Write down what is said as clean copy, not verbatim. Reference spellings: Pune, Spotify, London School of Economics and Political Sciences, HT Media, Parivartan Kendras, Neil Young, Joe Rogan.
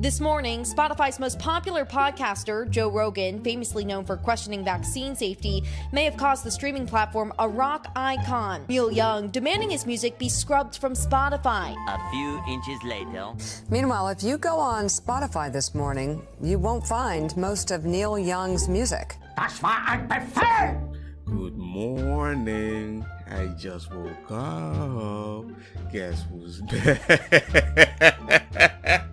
This morning, Spotify's most popular podcaster, Joe Rogan, famously known for questioning vaccine safety, may have caused the streaming platform a rock icon, Neil Young, demanding his music be scrubbed from Spotify. A few inches later. Meanwhile, if you go on Spotify this morning, you won't find most of Neil Young's music. That's why I prefer. Good morning. I just woke up. Guess who's back?